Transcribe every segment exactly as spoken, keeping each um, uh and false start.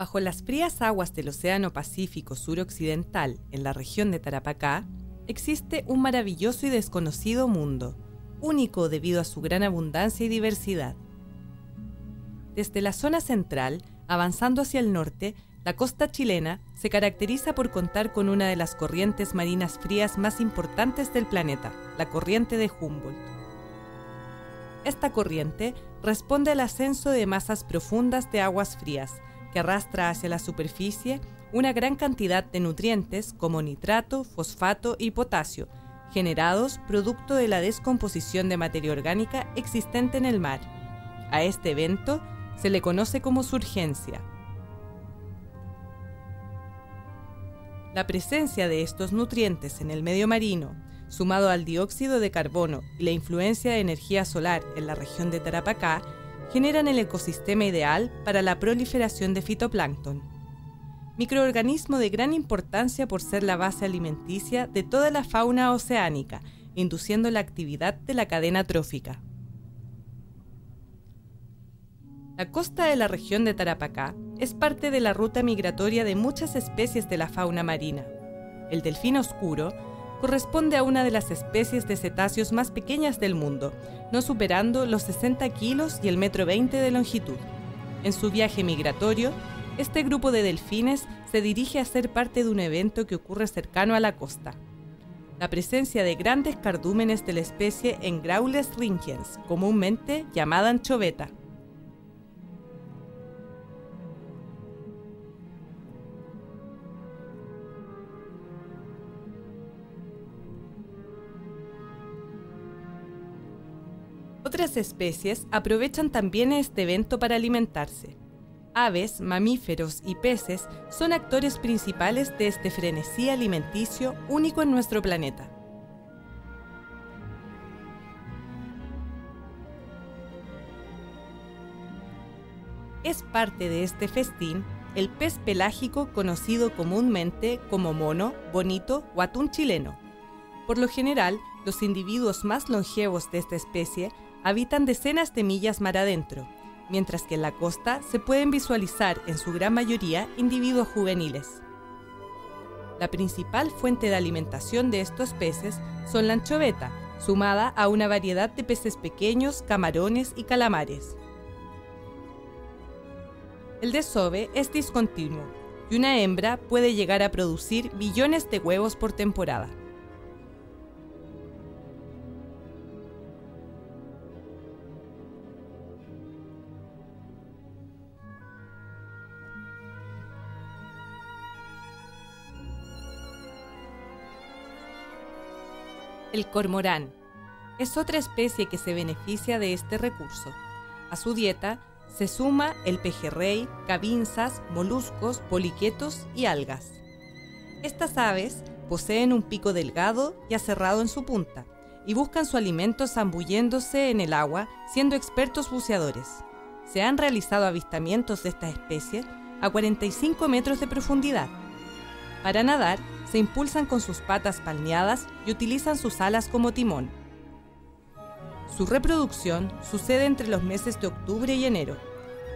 Bajo las frías aguas del Océano Pacífico Suroccidental, en la región de Tarapacá, existe un maravilloso y desconocido mundo, único debido a su gran abundancia y diversidad. Desde la zona central, avanzando hacia el norte, la costa chilena se caracteriza por contar con una de las corrientes marinas frías más importantes del planeta, la Corriente de Humboldt. Esta corriente responde al ascenso de masas profundas de aguas frías, que arrastra hacia la superficie una gran cantidad de nutrientes como nitrato, fosfato y potasio, generados producto de la descomposición de materia orgánica existente en el mar. A este evento se le conoce como surgencia. La presencia de estos nutrientes en el medio marino, sumado al dióxido de carbono y la influencia de energía solar en la región de Tarapacá, generan el ecosistema ideal para la proliferación de fitoplancton, microorganismo de gran importancia por ser la base alimenticia de toda la fauna oceánica, induciendo la actividad de la cadena trófica. La costa de la región de Tarapacá es parte de la ruta migratoria de muchas especies de la fauna marina. El delfín oscuro corresponde a una de las especies de cetáceos más pequeñas del mundo, no superando los sesenta kilos y el metro veinte de longitud. En su viaje migratorio, este grupo de delfines se dirige a ser parte de un evento que ocurre cercano a la costa. La presencia de grandes cardúmenes de la especie Engraulis ringens, comúnmente llamada anchoveta. Otras especies aprovechan también este evento para alimentarse. Aves, mamíferos y peces son actores principales de este frenesí alimenticio único en nuestro planeta. Es parte de este festín el pez pelágico conocido comúnmente como mono, bonito o atún chileno. Por lo general, los individuos más longevos de esta especie habitan decenas de millas mar adentro, mientras que en la costa se pueden visualizar en su gran mayoría individuos juveniles. La principal fuente de alimentación de estos peces son la anchoveta, sumada a una variedad de peces pequeños, camarones y calamares. El desove es discontinuo y una hembra puede llegar a producir billones de huevos por temporada. El cormorán es otra especie que se beneficia de este recurso. A su dieta se suma el pejerrey, cabinzas, moluscos, poliquetos y algas. Estas aves poseen un pico delgado y aserrado en su punta y buscan su alimento zambulléndose en el agua, siendo expertos buceadores. Se han realizado avistamientos de esta especie a cuarenta y cinco metros de profundidad. Para nadar, se impulsan con sus patas palmeadas y utilizan sus alas como timón. Su reproducción sucede entre los meses de octubre y enero.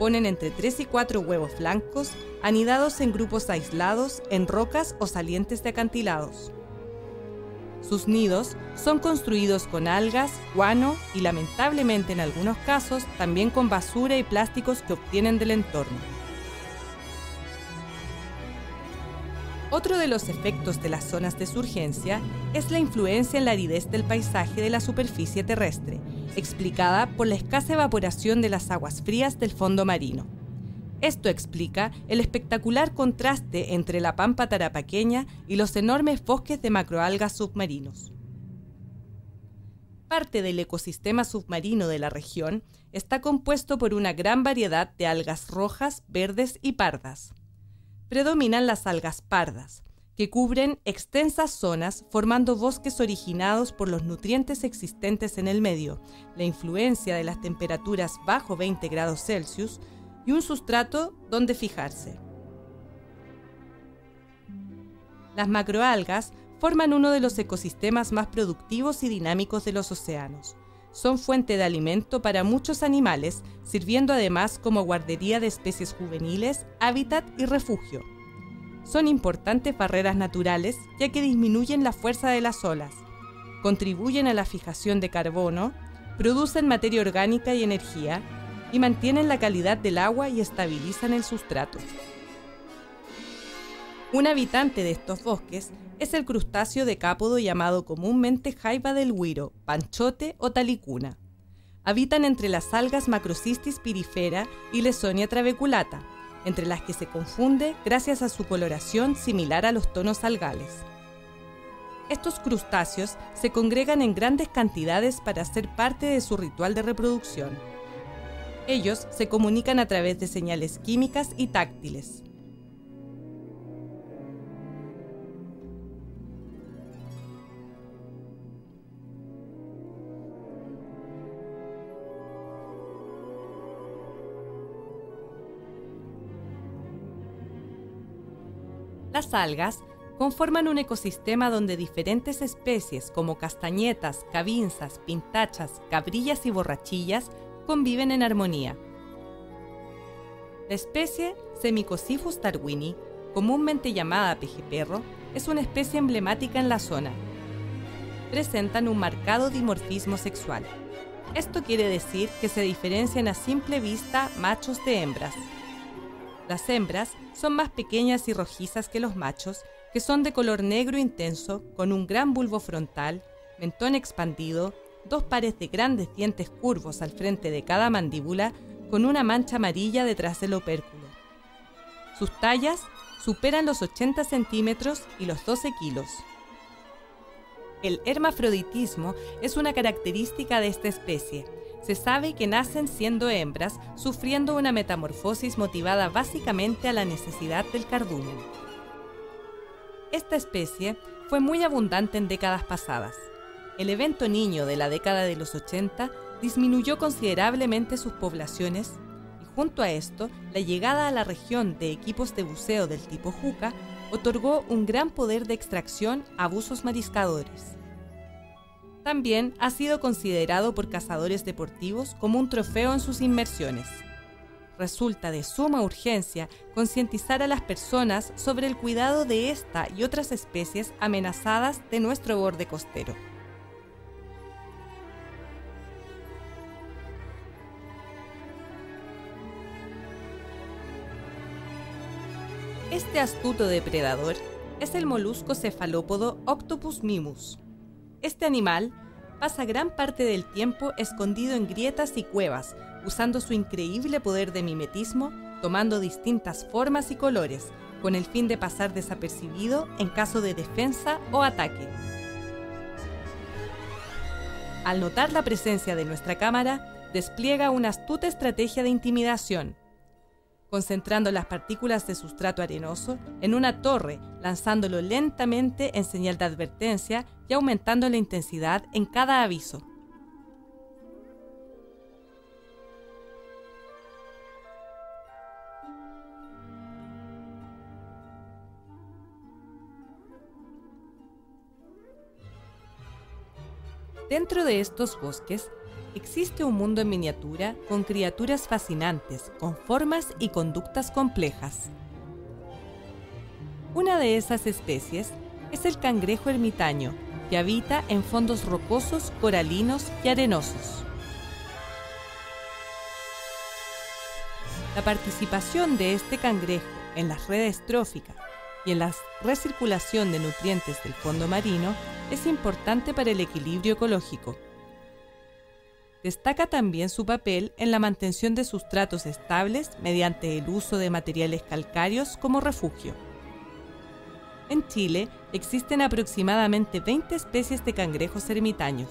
Ponen entre tres y cuatro huevos blancos, anidados en grupos aislados, en rocas o salientes de acantilados. Sus nidos son construidos con algas, guano y, lamentablemente en algunos casos, también con basura y plásticos que obtienen del entorno. Otro de los efectos de las zonas de surgencia es la influencia en la aridez del paisaje de la superficie terrestre, explicada por la escasa evaporación de las aguas frías del fondo marino. Esto explica el espectacular contraste entre la pampa tarapaqueña y los enormes bosques de macroalgas submarinos. Parte del ecosistema submarino de la región está compuesto por una gran variedad de algas rojas, verdes y pardas. Predominan las algas pardas, que cubren extensas zonas formando bosques originados por los nutrientes existentes en el medio, la influencia de las temperaturas bajo veinte grados Celsius y un sustrato donde fijarse. Las macroalgas forman uno de los ecosistemas más productivos y dinámicos de los océanos. son fuente de alimento para muchos animales, sirviendo además como guardería de especies juveniles, hábitat y refugio. Son importantes barreras naturales, ya que disminuyen la fuerza de las olas, contribuyen a la fijación de carbono, producen materia orgánica y energía, y mantienen la calidad del agua y estabilizan el sustrato. Un habitante de estos bosques es el crustáceo decápodo llamado comúnmente jaiba del huiro, panchote o talicuna. Habitan entre las algas Macrocystis pirifera y Lesonia trabeculata, entre las que se confunde gracias a su coloración similar a los tonos algales. Estos crustáceos se congregan en grandes cantidades para hacer parte de su ritual de reproducción. Ellos se comunican a través de señales químicas y táctiles. Las algas conforman un ecosistema donde diferentes especies como castañetas, cabinzas, pintachas, cabrillas y borrachillas conviven en armonía. La especie Semicossyphus darwini, comúnmente llamada pejeperro, es una especie emblemática en la zona. Presentan un marcado dimorfismo sexual. Esto quiere decir que se diferencian a simple vista machos de hembras. Las hembras son más pequeñas y rojizas que los machos, que son de color negro intenso, con un gran bulbo frontal, mentón expandido, dos pares de grandes dientes curvos al frente de cada mandíbula, con una mancha amarilla detrás del opérculo. Sus tallas superan los ochenta centímetros y los doce kilos. El hermafroditismo es una característica de esta especie. Se sabe que nacen siendo hembras, sufriendo una metamorfosis motivada básicamente a la necesidad del cardumen. Esta especie fue muy abundante en décadas pasadas. El evento niño de la década de los ochenta disminuyó considerablemente sus poblaciones y junto a esto, la llegada a la región de equipos de buceo del tipo juca otorgó un gran poder de extracción a buzos mariscadores. También ha sido considerado por cazadores deportivos como un trofeo en sus inmersiones. Resulta de suma urgencia concientizar a las personas sobre el cuidado de esta y otras especies amenazadas de nuestro borde costero. Este astuto depredador es el molusco cefalópodo Octopus mimus. Este animal pasa gran parte del tiempo escondido en grietas y cuevas, usando su increíble poder de mimetismo, tomando distintas formas y colores, con el fin de pasar desapercibido en caso de defensa o ataque. Al notar la presencia de nuestra cámara, despliega una astuta estrategia de intimidación, concentrando las partículas de sustrato arenoso en una torre, lanzándolo lentamente en señal de advertencia y aumentando la intensidad en cada aviso. Dentro de estos bosques, existe un mundo en miniatura con criaturas fascinantes, con formas y conductas complejas. Una de esas especies es el cangrejo ermitaño, que habita en fondos rocosos, coralinos y arenosos. La participación de este cangrejo en las redes tróficas y en la recirculación de nutrientes del fondo marino es importante para el equilibrio ecológico. Destaca también su papel en la mantención de sustratos estables mediante el uso de materiales calcáreos como refugio. En Chile existen aproximadamente veinte especies de cangrejos ermitaños.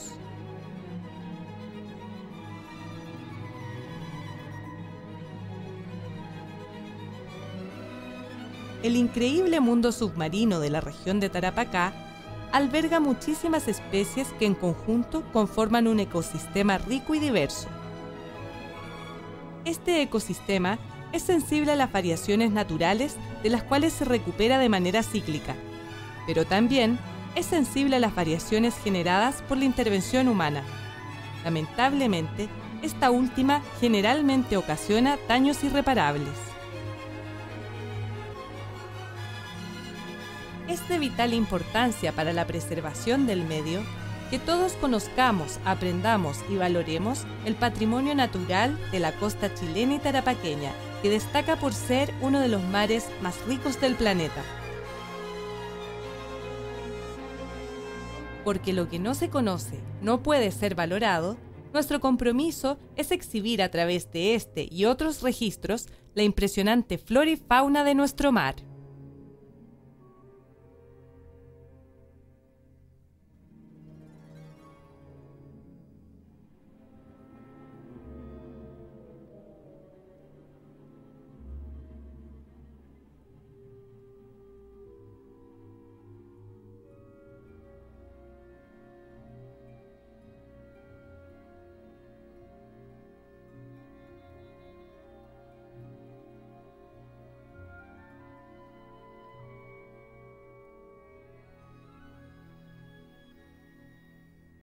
El increíble mundo submarino de la región de Tarapacá alberga muchísimas especies que en conjunto conforman un ecosistema rico y diverso. Este ecosistema es sensible a las variaciones naturales de las cuales se recupera de manera cíclica, pero también es sensible a las variaciones generadas por la intervención humana. Lamentablemente, esta última generalmente ocasiona daños irreparables. Es de vital importancia para la preservación del medio que todos conozcamos, aprendamos y valoremos el patrimonio natural de la costa chilena y tarapaqueña, que destaca por ser uno de los mares más ricos del planeta. Porque lo que no se conoce no puede ser valorado, nuestro compromiso es exhibir a través de este y otros registros la impresionante flora y fauna de nuestro mar.